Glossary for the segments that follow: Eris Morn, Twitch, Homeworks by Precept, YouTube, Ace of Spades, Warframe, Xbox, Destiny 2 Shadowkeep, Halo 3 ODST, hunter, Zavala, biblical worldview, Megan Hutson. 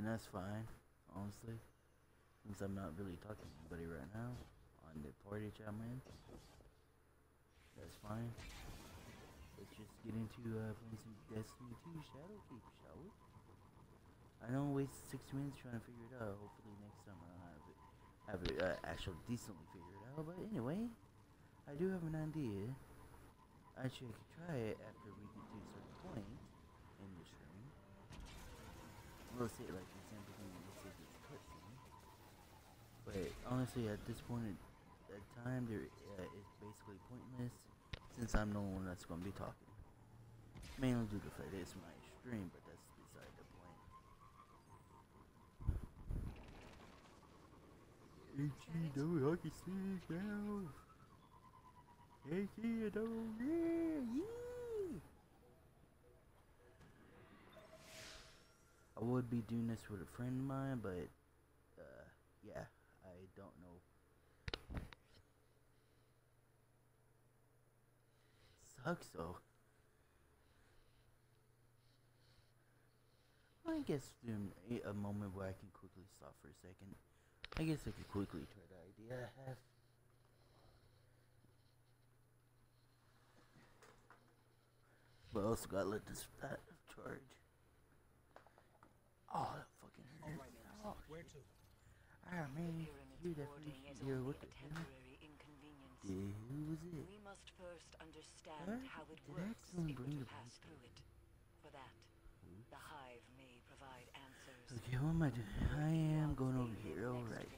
And that's fine, honestly, since I'm not really talking to anybody right now on the party chat, man. That's fine. Let's just get into playing some Destiny 2 Shadowkeep, shall we? I know I wasted 6 minutes trying to figure it out. Hopefully next time I'll have it actually decently figured out. But anyway, I do have an idea. Actually, I could try it after we get to a certain point in the stream. We'll say, like, for example, let's say this cutscene. But honestly, at this point at time, there it's basically pointless since I'm the one that's going to be talking. Mainly due to the fact that it's my stream, but that's beside the point. ATW hockey stick now. ATW, yeah. I would be doing this with a friend of mine, but yeah, I don't know. Sucks though. I guess there's a moment where I can quickly stop for a second. I guess I could quickly try the idea I have. But I also gotta let this fat charge. Oh, that fucking hurt. Right, oh, where to? Ah, man, you definitely here with it. Dude, who was it? We must first understand how it works if we pass through it. For that, the hive may provide answers. Okay, what am I doing? I am going over here. Alright.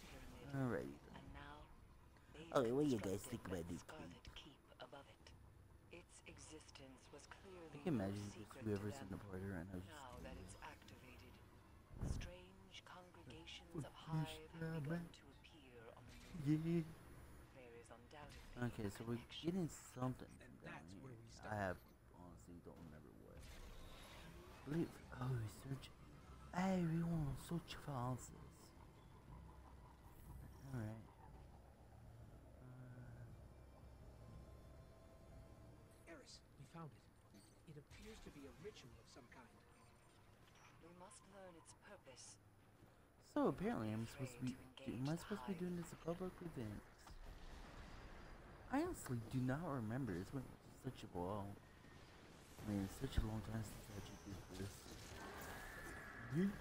Alrighty. Oh, what do you guys think about this keep? Its existence was clearly I can imagine just whoever's in the party right now. Now that it's activated, strange congregations of hive have begun to appear on the moon. Yeah. There is undoubtedly okay, so we're getting something down here. I have honestly don't remember what. Believe oh research. Hey, we want to search for answers. Alright. We found it. It appears to be a ritual of some kind. We must learn its purpose. So apparently I'm supposed to be doing this a public event. I honestly do not remember. It's been such a while. I mean, it's such a long time since I actually did this. Yeet.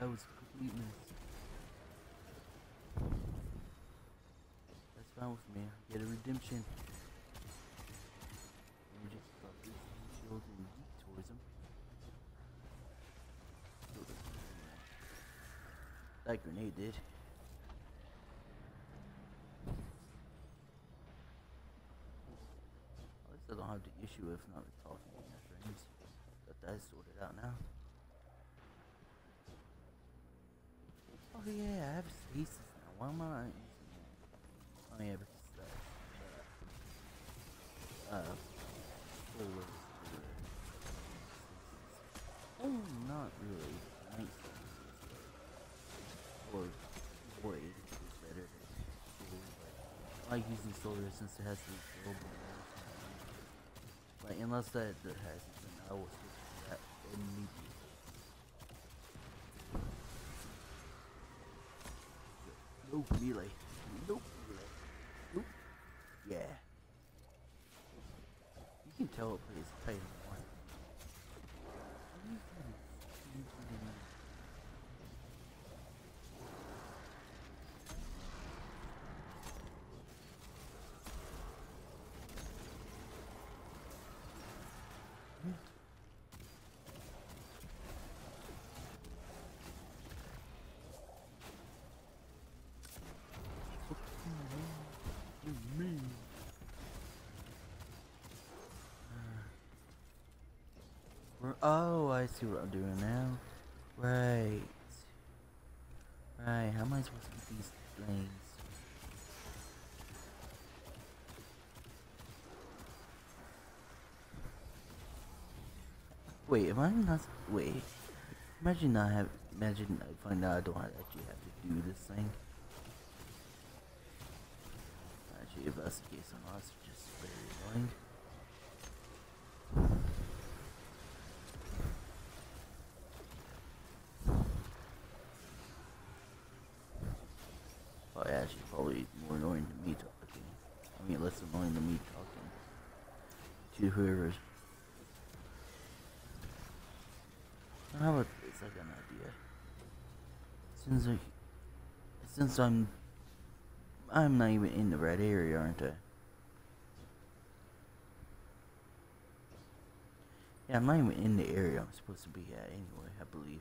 That was a complete mess. That's fine with me. Get a redemption. We just got this shield and geek tourism. That grenade did. At least I don't have the issue of not talking to my friends. But that's sorted out now. Oh yeah, I have spaces now. Why am I not using that? Oh yeah, because oh, not really. Nice. Or void is better than solar. I like using solar since it has to be global. Like, unless that has it, then I will switch to that immediately. Nope, melee. Nope, melee. Nope. Yeah. You can tell it plays Titan 1. Oh, I see what I'm doing now. Right. Right, how am I supposed to get these things? Wait, am I not wait. Imagine I find out I don't actually have to do this thing. Actually if that's the case I'm also just very annoying. But yeah, she's probably more annoying than me talking. I mean, less annoying than me talking to whoever's. How about this? I got an idea. Since I'm not even in the right area, aren't I? Yeah, I'm not even in the area I'm supposed to be at anyway, I believe.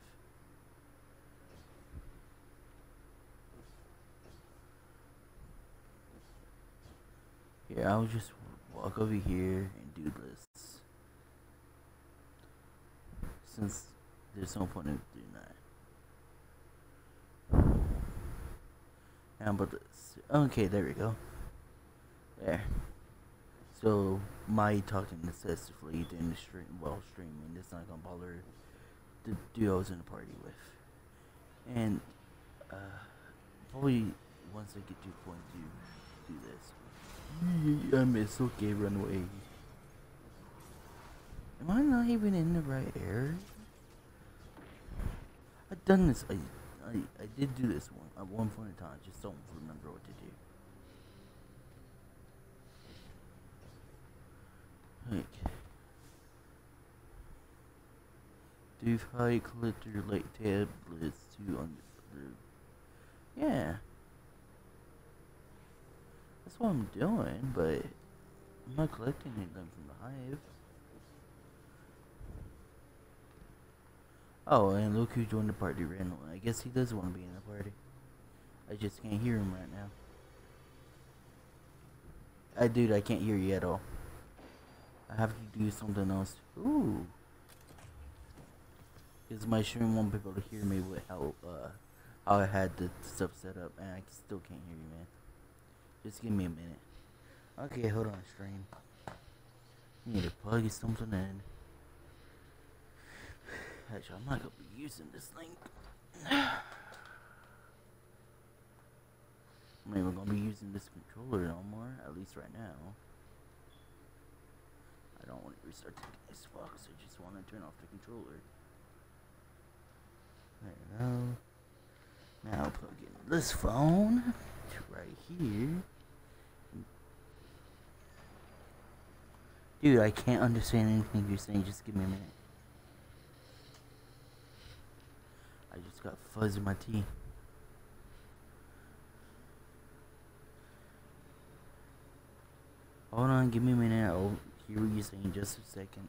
Yeah, I'll just walk over here and do lists. Since there's no point in doing that. How about this? Okay, there we go. There. So, my talking excessively during the stream, while streaming, it's not gonna bother the duo I was in the party with. And, probably once I get to a point to do this. I miss, okay, run away. Am I not even in the right area? I've done this, I did do this one, at one point in time, just don't remember what to do. Like, do high collector like tablets to under. Yeah, that's what I'm doing, but I'm not collecting anything from the hive. Oh, and look who joined the party randomly. I guess he does want to be in the party. I just can't hear him right now. Dude, I can't hear you at all. I have to do something else. Ooh. Because my stream won't be able to hear me with how I had the stuff set up, and I still can't hear you, man. Just give me a minute. Okay, hold on, stream. I need to plug something in. Actually, I'm not gonna be using this thing. I mean, we're gonna be using this controller no more, at least right now. I don't want to restart the Xbox, I just want to turn off the controller. There we go. Now plug in this phone right here. Dude, I can't understand anything you're saying, just give me a minute. I just got fuzz in my tea. Hold on, give me a minute. I'll hear what you're saying just a second.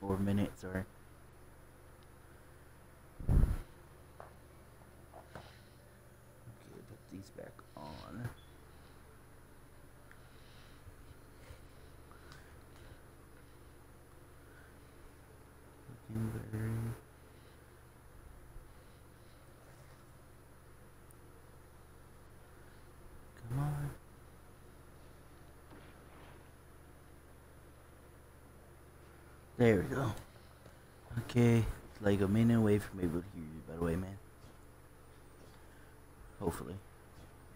Or a minute, sorry. Okay, put these back on. Looking better. Come on. There we go. Okay, it's like a minute away from able to hear you, by the way, man. Hopefully,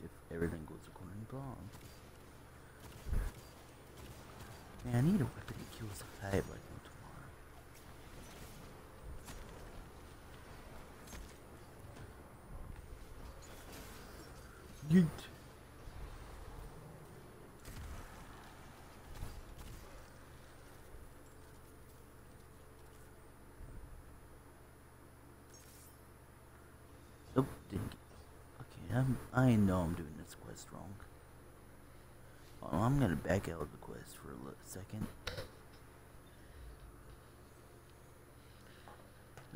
if everything goes according to plan. Man, I need a weapon that kills the hive like no tomorrow. Yeet. I know I'm doing this quest wrong. Oh, I'm gonna back out of the quest for a second.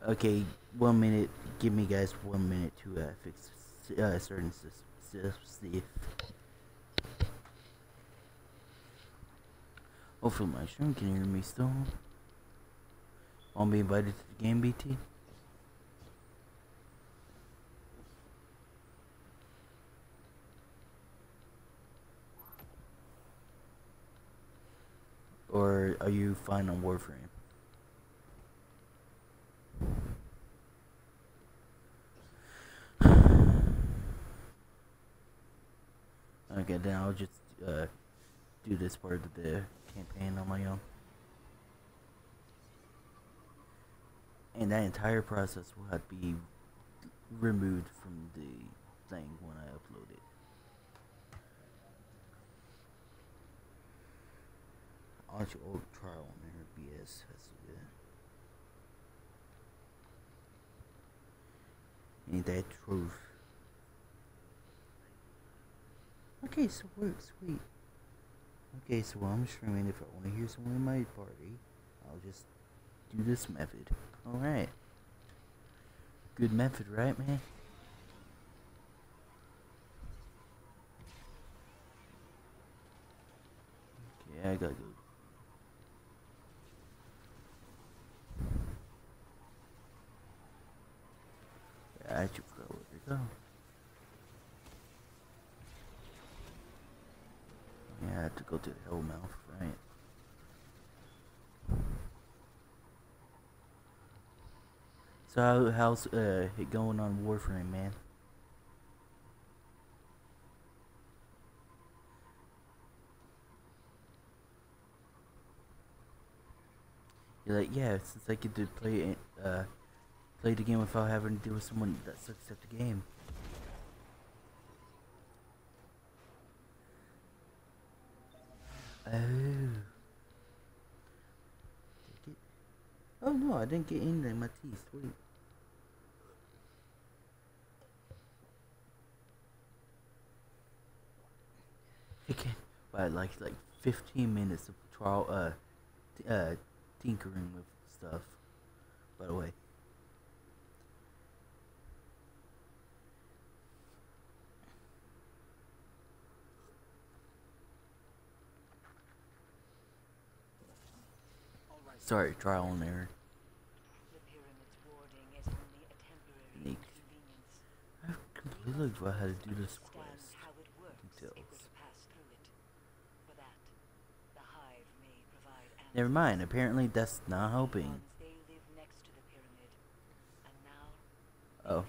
Okay, 1 minute. Give me guys 1 minute to fix certain stuff. Hopefully my stream can hear me still. Won't be invited to the game, BT. Or are you fine on Warframe? Okay, then I'll just do this part of the campaign on my own. And that entire process will have to be removed from the thing watch old trial on NRBS. That's good. Ain't that truth? Okay, sweet. Okay, so while I'm streaming, if I want to hear someone in my party, I'll just do this method. Alright. Good method, right, man? Okay, I gotta go. I just forgot where to go. Yeah, I have to go to the hell mouth, right? So how's it going on Warframe, man? You're like, yeah, since I get to play the game without having to deal with someone that sucks at the game. Oh. Oh no, I didn't get anything in my teeth, sweet. Okay, by like 15 minutes of trial, tinkering with stuff, by the way. Sorry, trial and error. I completely forgot how to do this quest. Details. Never mind. Apparently, that's not helping. Oh.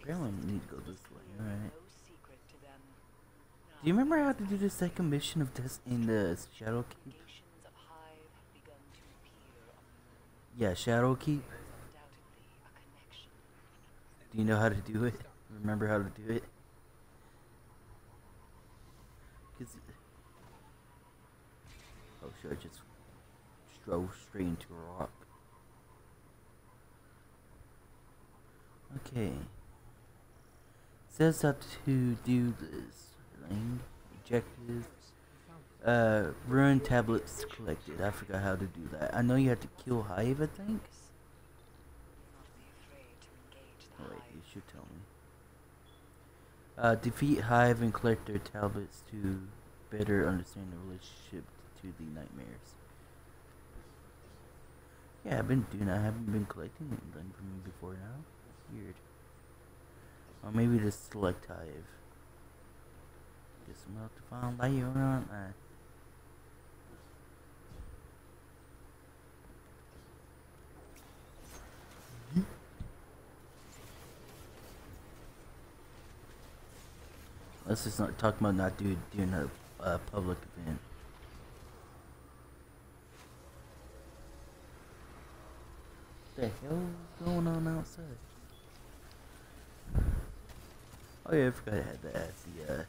Apparently, we need to go this way. All right. Do you remember how to do the second mission of Destiny in the Shadowkeep? Yeah, Shadowkeep. Do you know how to do it? Remember how to do it? Oh, should I just stroll straight into a rock? Okay. Says up to do this. Objectives. Ruined tablets collected. I forgot how to do that. I know you have to kill Hive, I think. Oh, wait, you should tell me. Defeat Hive and collect their tablets to better understand the relationship to the nightmares. Yeah, I've been doing that. I haven't been collecting anything from me before now. Weird. Or maybe just select Hive. Some help to find later on. Let's just not talk about not doing a public event. What the hell is going on outside? Oh yeah, I forgot I had to ask the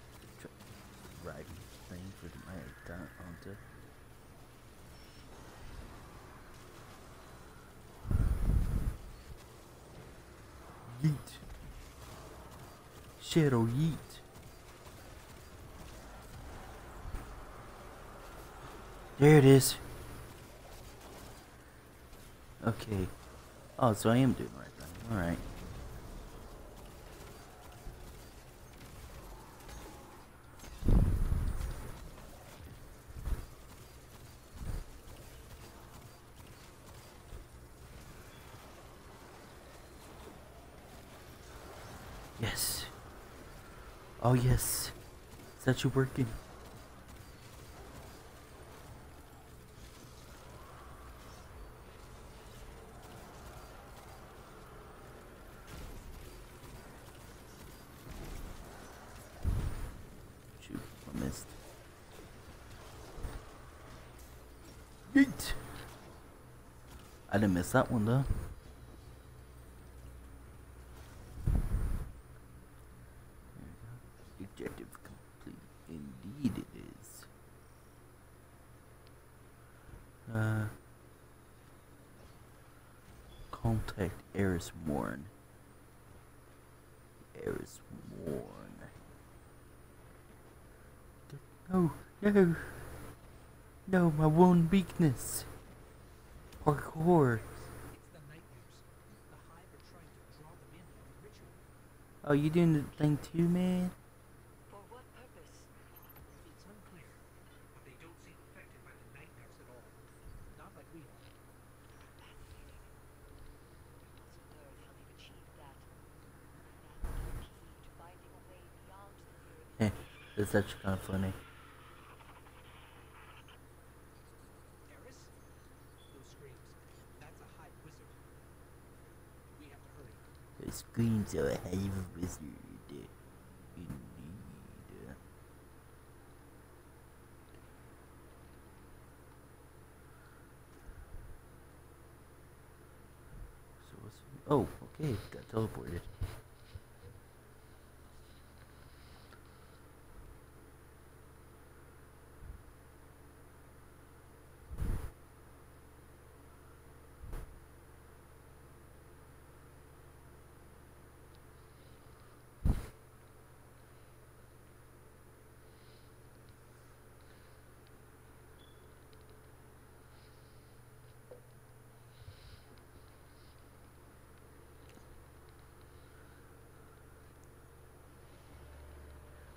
right thing for my hunter. Yeet. Shadow yeet. There it is. Okay. Oh, so I am doing the right thing. Alright. Oh yes, it's actually working. Shoot, I missed. Yeet! I didn't miss that one though. Objective complete. Indeed it is. Contact Eris Morn. Eris Morn. No, no. No, my one weakness. Parkour. Oh, you doing the thing too, man? For what purpose? It's unclear, but they don't seem affected by the nightmares at all. Not like we are. Fascinating. We must learn how they've achieved that. That's the key to finding a way beyond the earth. Heh, that's actually kind of funny. Eris? Those screams. That's a high wizard. We have to hurry. The screams are a heavy wizard. Indeed. So what's... Oh, okay. Got teleported.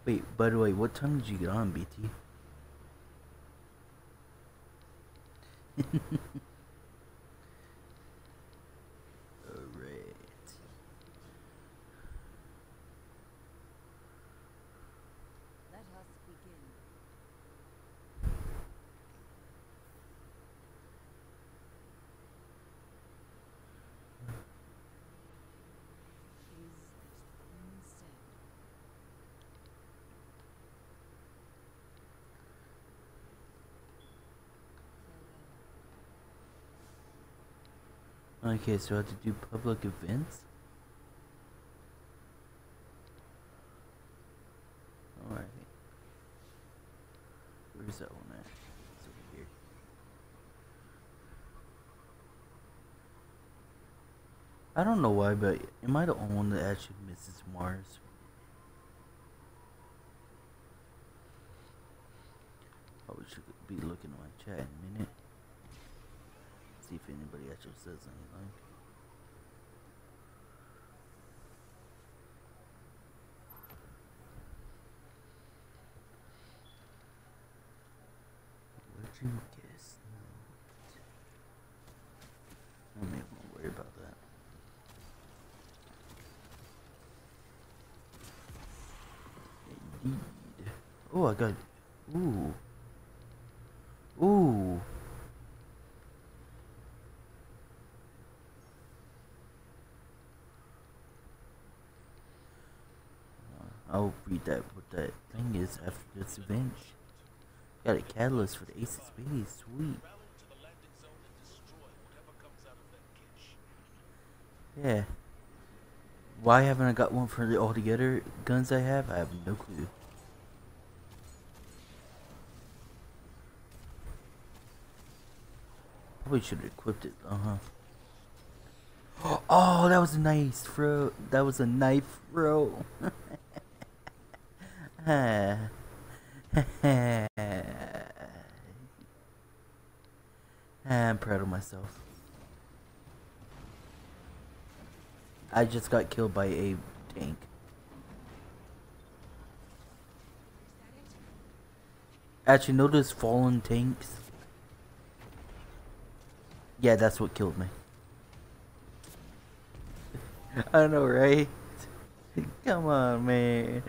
Wait, by the way, what time did you get on, BT? Alright. Let us begin. Okay, so I have to do public events? Alright. Where's that one at? It's over here. I don't know why, but am I the only one that actually misses Mars? Probably should be looking at my chat in a minute. If anybody actually says anything. Would you guess not? I may want to worry about that. Indeed. Oh, I got. Ooh. Ooh. I'll read that what that thing is after this event. Got a catalyst for the Ace of Spades, sweet. Yeah. Why haven't I got one for the altogether guns I have? I have no clue. Probably should have equipped it, Oh, that was a nice throw. That was a knife throw. I'm proud of myself. I just got killed by a tank. Actually, notice fallen tanks. Yeah, that's what killed me. I know, right? Come on, man.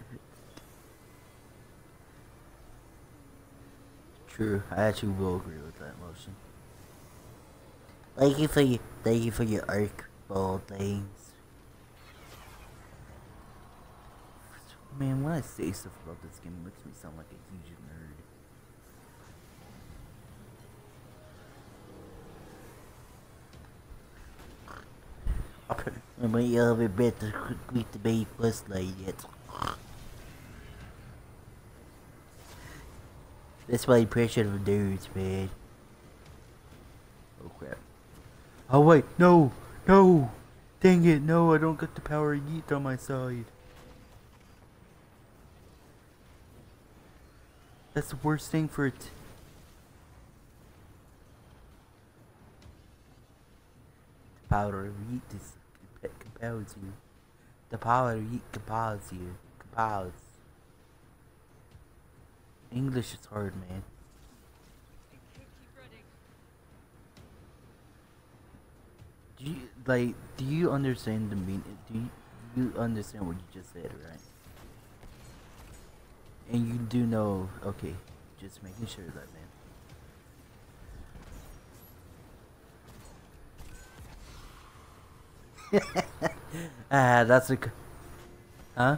True, I actually will agree with that motion. Thank you for your arc ball things. Man, when I say stuff about this game, it makes me sound like a huge nerd. I might have a bit to complete the main quest line yet. That's my impression of dudes, man. Oh crap. Oh wait, no! No! Dang it, no, I don't get the power yeet on my side. That's the worst thing for it. The power of yeet compels you. The power of yeet compels you. Compels. English is hard, man. Do you understand the meaning? Do you understand what you just said, right? And you do know, okay, just making sure that, man. Ah, that's a, huh?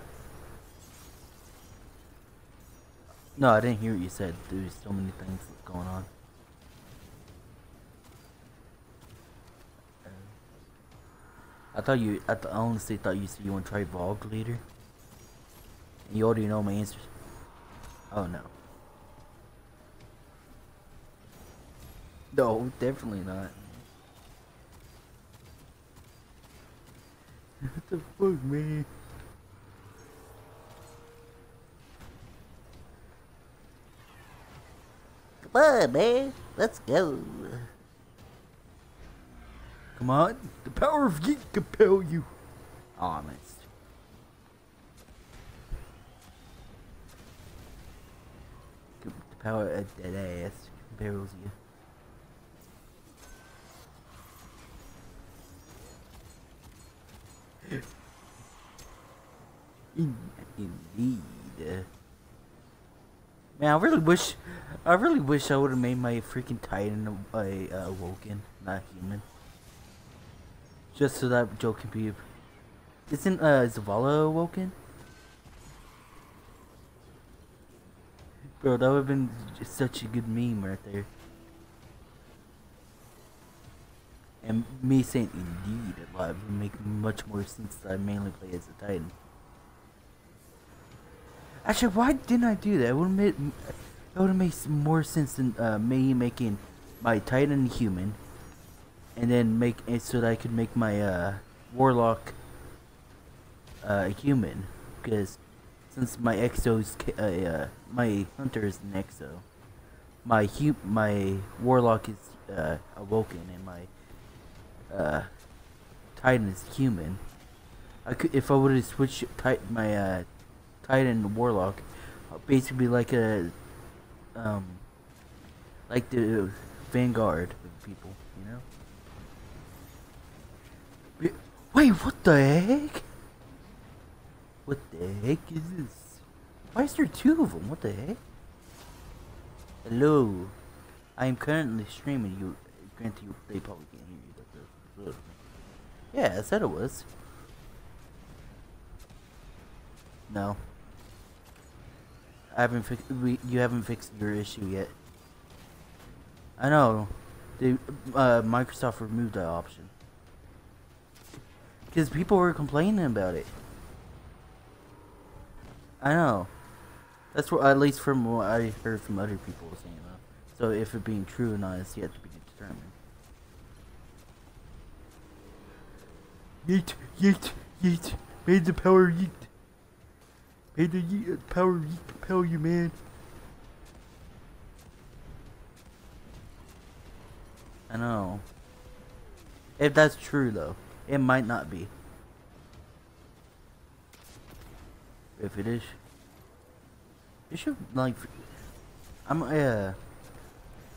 No, I didn't hear what you said. There's so many things going on. I thought you, I honestly thought you said you want to try Vogue later. You already know my answer. Oh no. No, definitely not. What the fuck, man? Come on, man. Let's go. Come on. The power of yeet compel you. Aw, man. How a dead ass barrels you. Indeed. Man, I really wish I would have made my freaking Titan awoken, not human. Just so that joke could be. Isn't Zavala awoken? Bro, that would have been just such a good meme right there. And me saying indeed a lot would make much more sense that I mainly play as a Titan. Actually, why didn't I do that? It would have made more sense than me making my Titan human. And then make it so that I could make my Warlock human. Because since my Exo's my hunter is an exo, my warlock is awoken, and my titan is human. I could, if I would have switched my titan to warlock, basically like a like the vanguard of people, you know. Wait, what the heck? What the heck is this? Why is there two of them? What the heck? Hello. I am currently streaming you. Granted, they probably can't hear you, but the yeah, I said it was. No. I haven't fixed. You haven't fixed your issue yet. I know. They Microsoft removed that option because people were complaining about it. I know. That's what, at least from what I heard from other people saying that. So if it being true or not is yet to be determined. Yeet, yeet, yeet. Made the power yeet. Made the yeet, power yeet compel you, man. I know. If that's true though, it might not be. If it is. It should, like, I'm,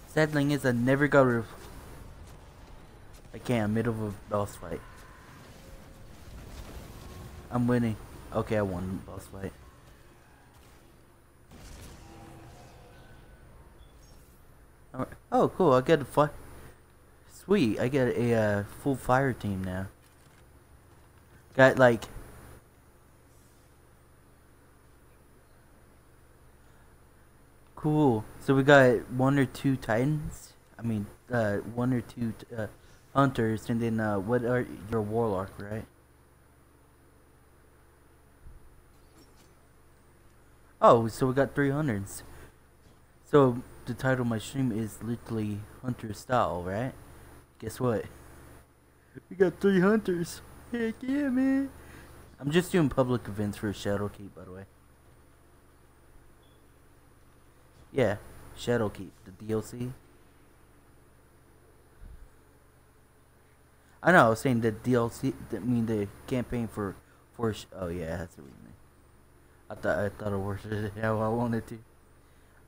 sad thing is I never got rid of, okay, I'm middle of a boss fight. I'm winning. Okay, I won the boss fight. Alright. Oh, cool, I got a fire. Sweet, I got a, full fire team now. Got, like, cool. So we got one or two titans. I mean, one or two hunters, and then what are your warlock, right? Oh, so we got 300s. So the title of my stream is literally hunter style, right? Guess what? We got 3 hunters. Heck yeah, man. I'm just doing public events for Shadowkeep, by the way. Yeah, Shadowkeep, the DLC. I know, I was saying the DLC, I mean the campaign for oh yeah, that's what we mean. I thought it worked how I wanted to.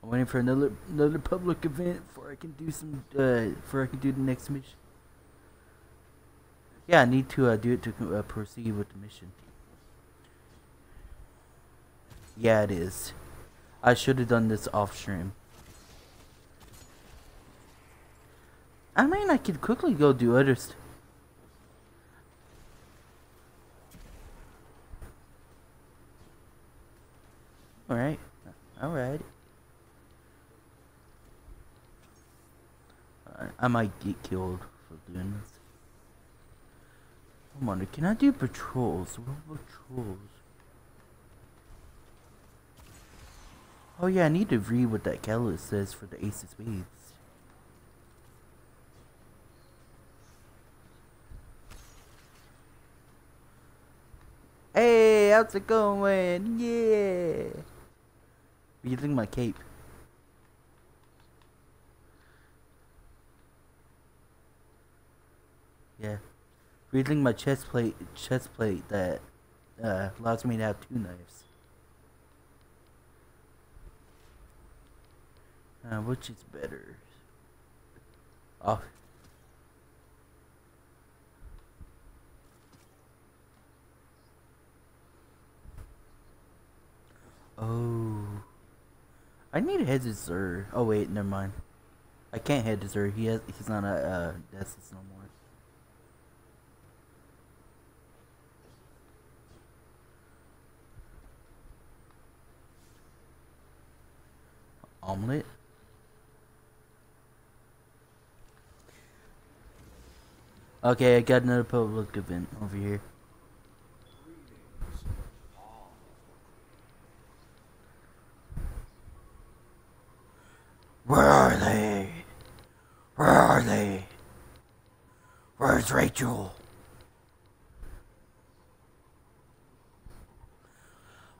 I'm waiting for another public event before I can do some, before I can do the next mission. Yeah, I need to do it to proceed with the mission. Yeah, it is. I should have done this off stream. I mean, I could quickly go do other stuff. Alright, alright. I might get killed for doing this. Come on, can I do patrols? What patrols? Oh yeah, I need to read what that catalyst says for the Ace of Spades. Hey, how's it going? Yeah! What do you think of my cape? Yeah. Reading my chest plate that allows me to have 2 knives. Which is better? Oh. Oh. I need to head to Zur. Oh wait, never mind. I can't head to Zur. He's not a Dessus no more. Omelet. Okay, I got another public event over here. Where are they? Where are they? Where's Rachel?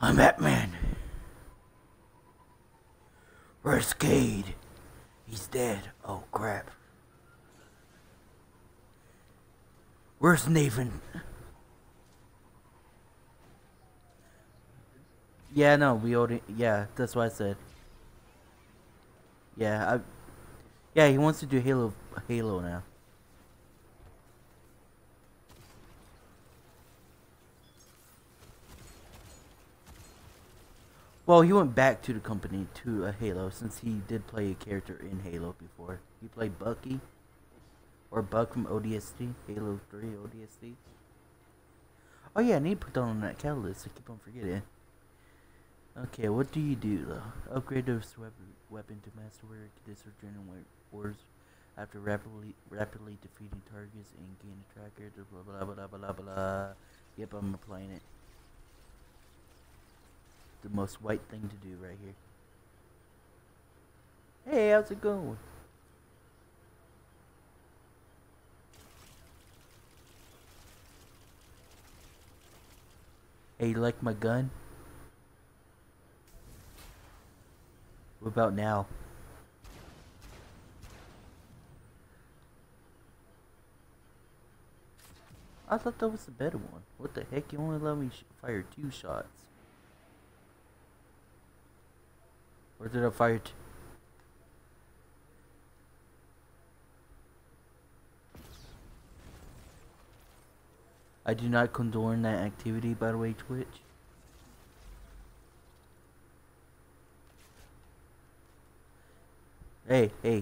I'm Batman. Where's Cade? He's dead. Oh crap. Where's Nathan? Yeah, no, we already. Yeah, that's what I said. Yeah, yeah, he wants to do Halo now. Well, he went back to the company to Halo since he did play a character in Halo before. He played Bucky. Or Buck from ODST, Halo 3 ODST. Oh yeah, I need to put that on that catalyst. I keep on forgetting. Okay, what do you do though? Upgrade this weapon to masterwork, disordering wars after rapidly defeating targets and gain a tracker. Blah blah blah blah blah blah. Yep, I'm applying it. The most white thing to do right here. Hey, how's it going? Hey, you like my gun? What about now? I thought that was the better one. What the heck? You only let me fire 2 shots. Or did I fire 2? I do not condone that activity, by the way, Twitch. Hey, hey.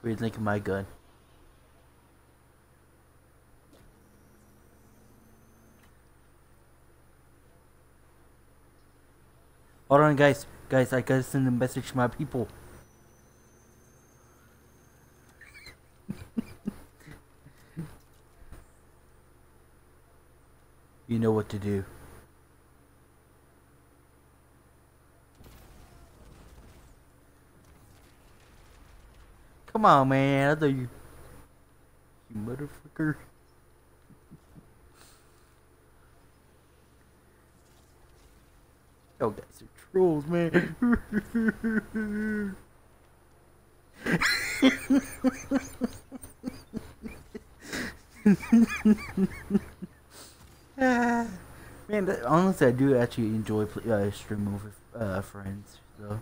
What do you think of my gun? Hold on, guys. Guys, I gotta send a message to my people. You know what to do. Come on, man. I thought you. you motherfucker. Oh, that's the trolls, man. Man, that, honestly, I do actually enjoy streaming with friends, so.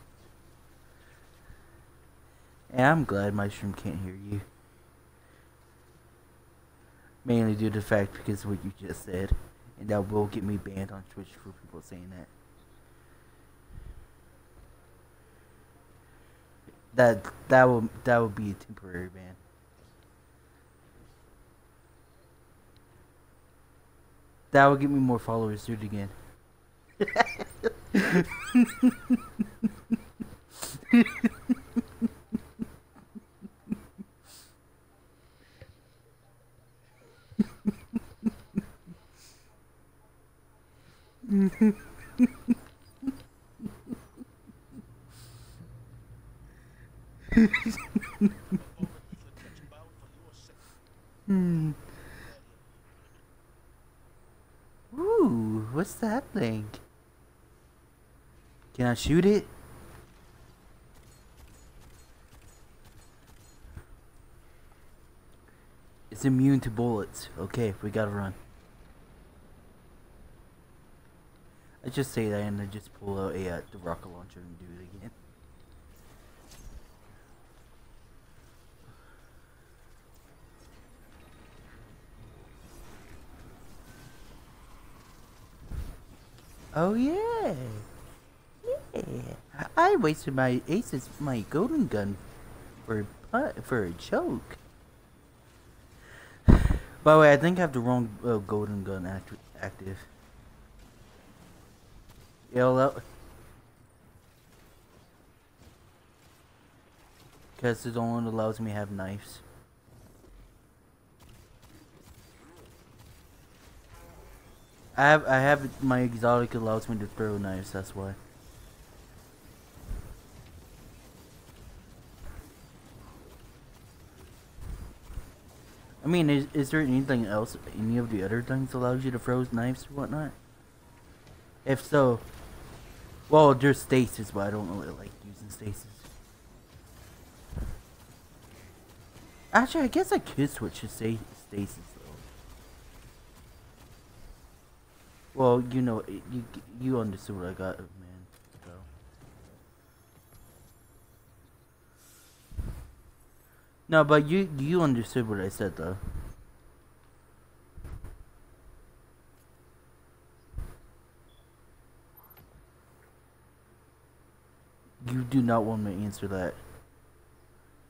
And I'm glad my stream can't hear you. Mainly due to the fact because of what you just said. And that will get me banned on Twitch for people saying that. That would be a temporary ban. That would get me more followers. Do it again. Ooh, what's that thing? Can I shoot it? It's immune to bullets. Okay, we gotta run. I just say that and I just pull out a the rocket launcher and do it again. Oh yeah, yeah! I wasted my aces, my golden gun, for a joke. By the way, I think I have the wrong golden gun active. Yell out, because it only allows me to have knives. I have my exotic allows me to throw knives, that's why. I mean, is there anything else, any of the other things allows you to throw knives or whatnot? If so, well, there's stasis, but I don't really like using stasis. Actually, I guess I could switch to stasis. Well, you know, you understood what I got, man. So. No, but you understood what I said, though. You do not want me to answer that.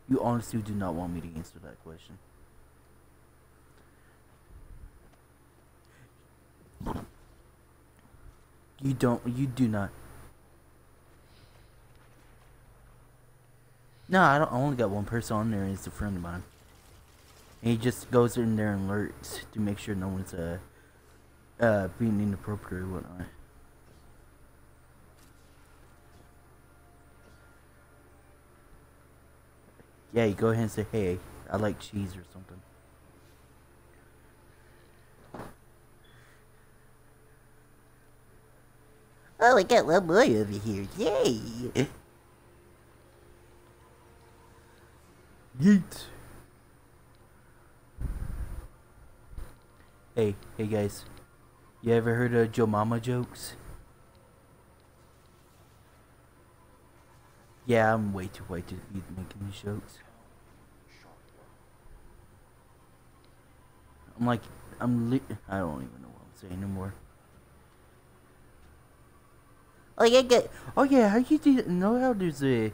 You honestly do not want me to answer that question. You do not. No, I only got one person on there and it's a friend of mine. And he just goes in there and lurks to make sure no one's being inappropriate or whatnot. Yeah, you go ahead and say, hey, I like cheese or something. Oh, I got one more over here. Yay! Yeet! Hey guys. You ever heard of Joe Mama jokes? Yeah, I'm way too white to be making these jokes. I don't even know what I'm saying anymore. Oh yeah, how you do know how there's a...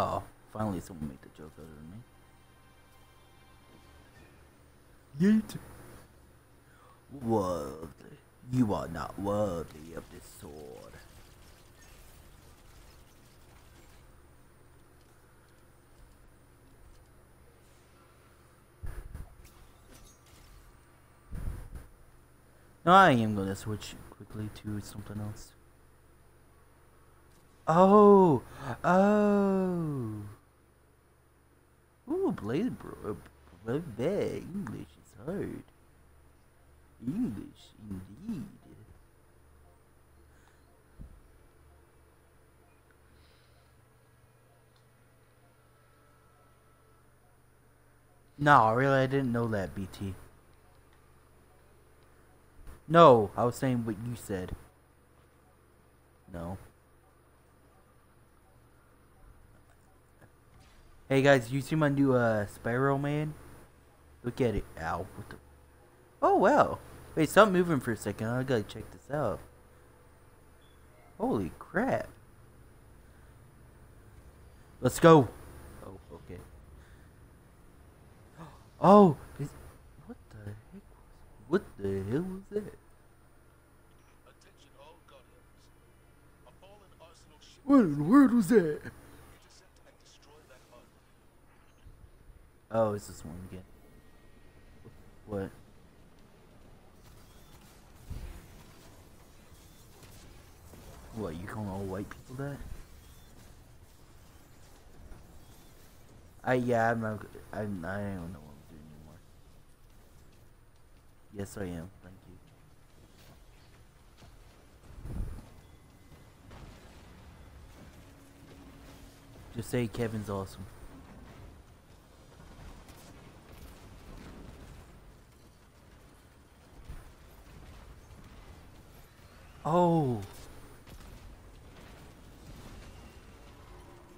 Oh, finally someone made the joke other than me. Yeet. Worthy. You are not worthy of this sword. No, I am gonna switch quickly to something else. Oh, oh. Ooh, Blaze bro, English is hard. English, indeed. No, really, I didn't know that, BT. No, I was saying what you said. No. Hey guys, you see my new Sparrow Man? Look at it. Ow. What the... Oh, wow. Wait, stop moving for a second. I gotta check this out. Holy crap. Let's go. Oh, okay. Oh, is... what the heck? What the hell was that? Attention all guardians. A fallen arsenal ship. What in the world was that? Intercept and destroy that arsenal. Oh, it's this one again. What? What, you calling all white people that? Yeah, I don't know what I'm doing anymore. Yes, I am. Thank you. Just say Kevin's awesome. Oh.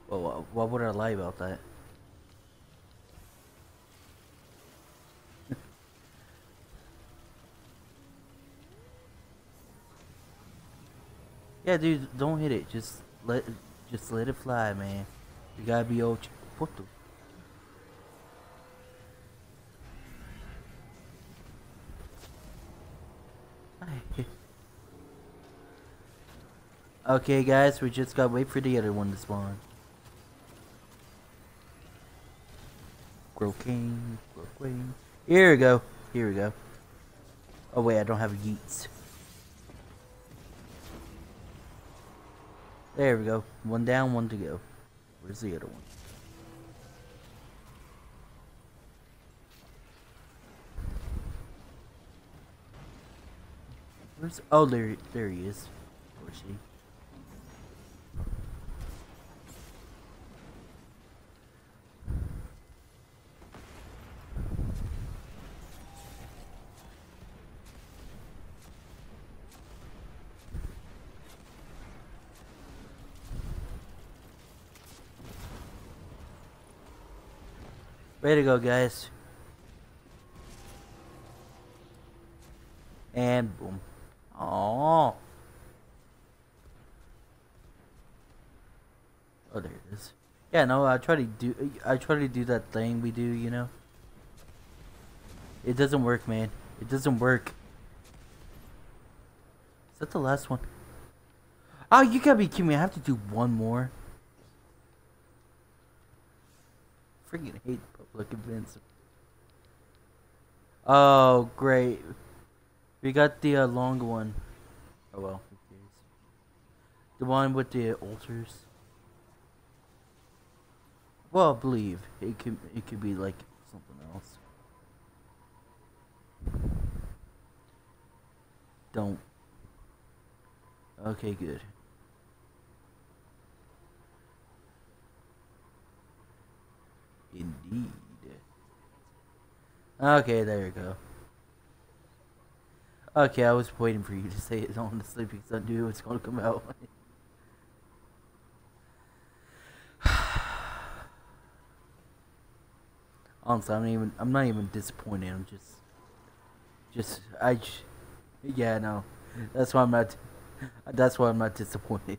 Well, why would I lie about that? Yeah, dude, don't hit it. Just let it fly, man. You gotta be old. What the? Okay, guys, we just gotta wait for the other one to spawn. Grow King. Here we go. Oh, wait, I don't have yeets. There we go. One down, one to go. Where's the other one? Where's. Oh, there he is. Or she. Ready to go, guys. And boom. Aww. Oh, there it is. Yeah, no, I try to do that thing we do, you know. It doesn't work, man. It doesn't work. Is that the last one? Oh, you gotta be kidding me. I have to do one more. Freaking hate public events. Oh, great. We got the long one. Oh, well. The one with the altars. Well, I believe it could be like something else. Don't. Okay, good. Indeed. Okay, there you go. Okay, I was waiting for you to say it honestly because I knew it's gonna come out. Honestly, I'm not even disappointed. I'm just yeah, no. That's why I'm not disappointed.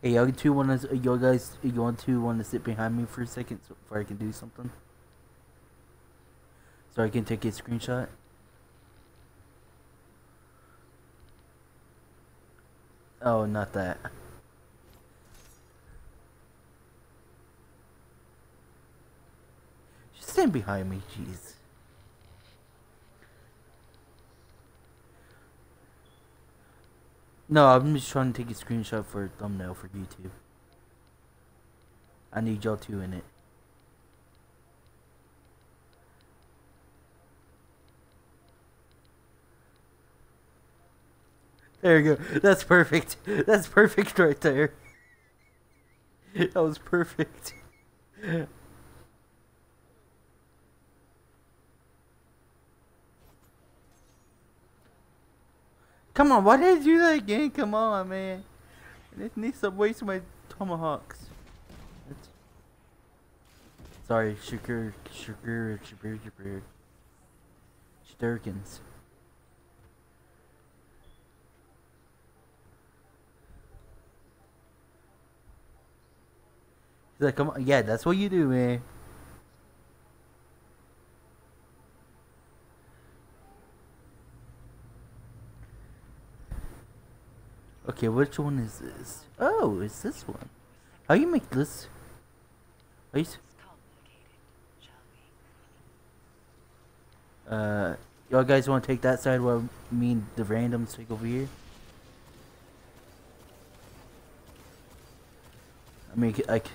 Hey, y'all guys want to sit behind me for a second so before I can do something? So I can take a screenshot? Oh, not that. stand behind me, jeez. No, I'm just trying to take a screenshot for a thumbnail for YouTube. I need y'all two in it. There you go. That's perfect. That's perfect right there. That was perfect. Come on, why did you do that again? Come on, man. This needs to waste my tomahawks. That's... Sorry, Shurikens. He's like, come on. Yeah, that's what you do, man. Okay, which one is this? Oh, it's this one. How you make this? It's complicated, shall we? Y'all guys want to take that side while me and the randoms take over here? I mean, like.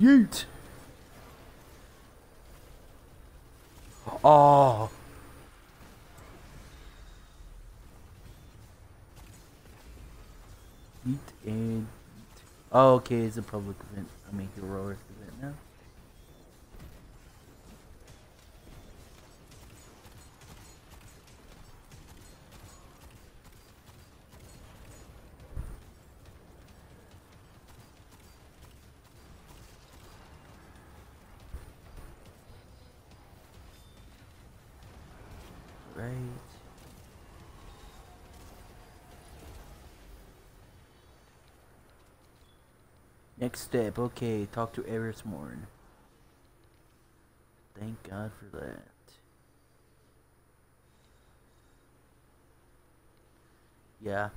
Yeet! Oh. Eat and eat. Oh, okay, it's a public event. I mean, a roller event now. Next step, okay, talk to Eris Morn. Thank God for that. Yeah.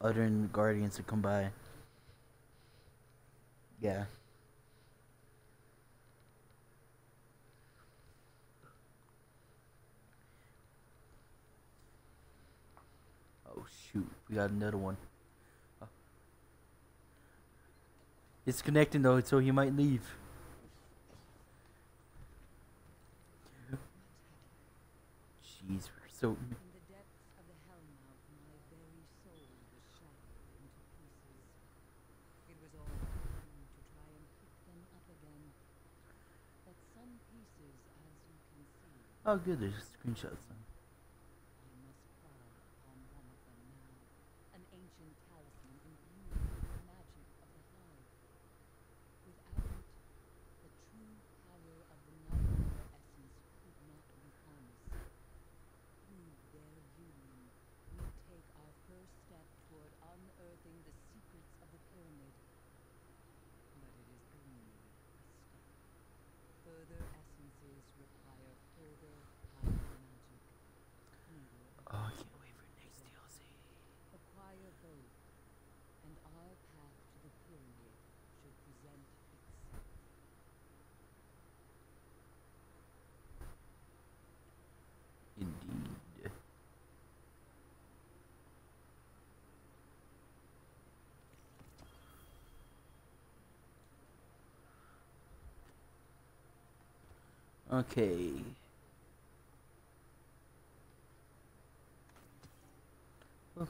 Other than the guardians to come by. Yeah. Oh shoot, we got another one. It's connecting though, so he might leave. Jeez, we're so. In the depths of the hellmouth, my very soul was shattered into pieces. It was all time to try and pick them up again. But some pieces, as you can see. Oh, good, there's screenshots. Now. I must fall upon one of them now. An ancient talisman imbued with the magic of the hive. Okay. Oh.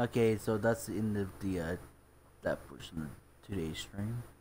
Okay. Okay, so that's the end of that portion of today's stream.